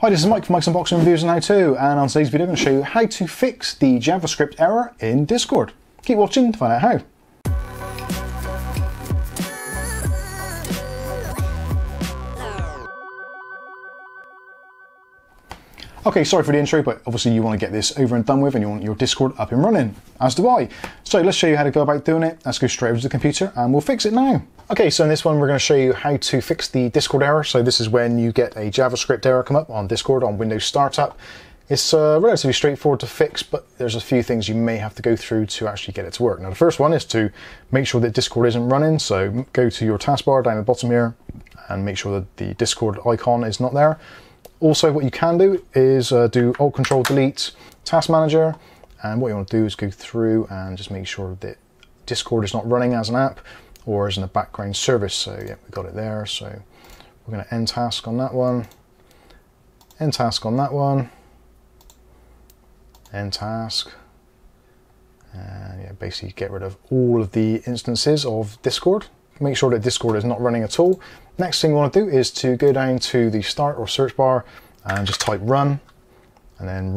Hi, this is Mike from Mike's Unboxing Reviews and How To, and on today's video I'm going to show you how to fix the JavaScript error in Discord. Keep watching to find out how. Okay, sorry for the intro, but obviously you want to get this over and done with and you want your Discord up and running, as do I. So let's show you how to go about doing it. Let's go straight over to the computer and we'll fix it now. Okay, so in this one we're going to show you how to fix the Discord error. So this is when you get a JavaScript error come up on Discord on Windows Startup. It's relatively straightforward to fix, but there's a few things you may have to go through to actually get it to work. Now the first one is to make sure that Discord isn't running. So go to your taskbar down the bottom here and make sure that the Discord icon is not there. Also, what you can do is do Alt-Control-Delete, Task Manager, and what you want to do is go through and just make sure that Discord is not running as an app or as in a background service. So yeah, we got it there. So we're going to end task on that one, end task on that one, end task, and yeah, basically get rid of all of the instances of Discord. Make sure that Discord is not running at all. Next thing you want to do is to go down to the start or search bar and just type run and then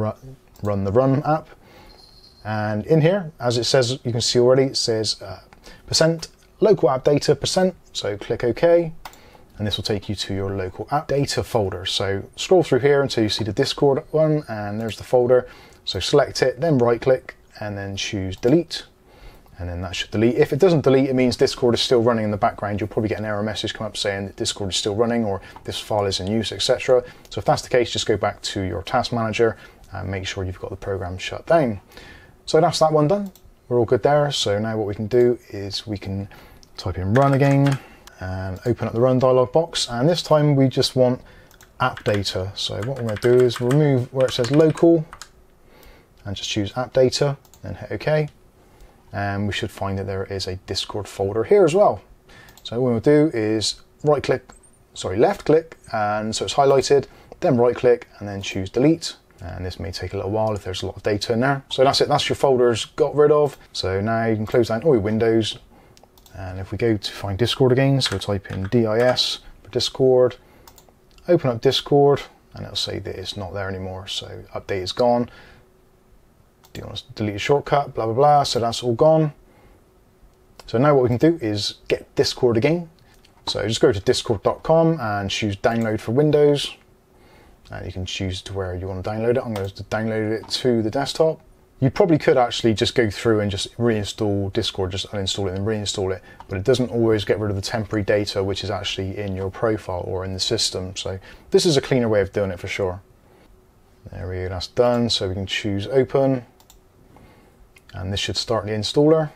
run the run app. And in here, as it says, you can see already, it says percent local app data percent. So click OK and this will take you to your local app data folder. So scroll through here until you see the Discord one and there's the folder. So select it, then right click and then choose delete. And then that should delete. If it doesn't delete, it means Discord is still running in the background. You'll probably get an error message come up saying that Discord is still running or this file is in use, etc. So if that's the case, just go back to your task manager and make sure you've got the program shut down. So that's that one done. We're all good there. So now what we can do is we can type in run again and open up the run dialog box. And this time we just want app data. So what we're going to do is remove where it says local and just choose app data and hit OK. And we should find that there is a Discord folder here as well. So what we'll do is left click, and so it's highlighted, then right click and then choose delete. And this may take a little while if there's a lot of data in there. So that's it, that's your folders got rid of. So now you can close down all your windows. And if we go to find Discord again, so we'll type in DIS for Discord, open up Discord, and it'll say that it's not there anymore. So update is gone. Do you want to delete a shortcut, blah, blah, blah. So that's all gone. So now what we can do is get Discord again. So just go to discord.com and choose download for Windows. And you can choose to where you want to download it. I'm going to download it to the desktop. You probably could actually just go through and just reinstall Discord, just uninstall it and reinstall it. But it doesn't always get rid of the temporary data, which is actually in your profile or in the system. So this is a cleaner way of doing it for sure. There we go, that's done. So we can choose open. And this should start the installer.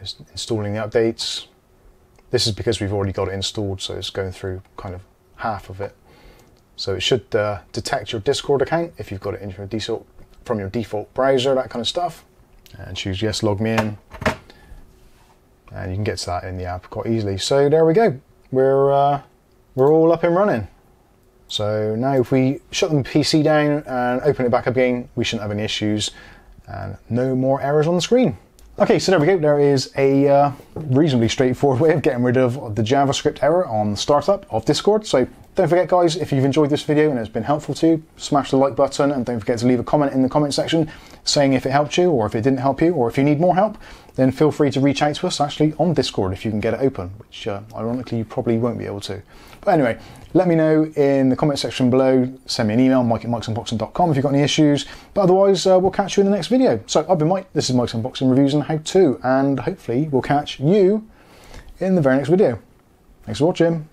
It's installing the updates. This is because we've already got it installed, so it's going through kind of half of it. So it should detect your Discord account if you've got it in your default browser, that kind of stuff. And choose yes, log me in. And you can get to that in the app quite easily. So there we go. We're all up and running. So now if we shut the PC down and open it back up again, we shouldn't have any issues and no more errors on the screen. Okay, so there we go. There is a reasonably straightforward way of getting rid of the JavaScript error on the startup of Discord. So don't forget guys, if you've enjoyed this video and it's been helpful to you, smash the like button and don't forget to leave a comment in the comment section saying if it helped you or if it didn't help you or if you need more help, then feel free to reach out to us actually on Discord if you can get it open, which ironically you probably won't be able to. But anyway, let me know in the comment section below, send me an email, mike@mikesunboxing.com if you've got any issues, but otherwise we'll catch you in the next video. So I've been Mike, this is Mike's Unboxing Reviews and How To, and hopefully we'll catch you in the very next video. Thanks for watching.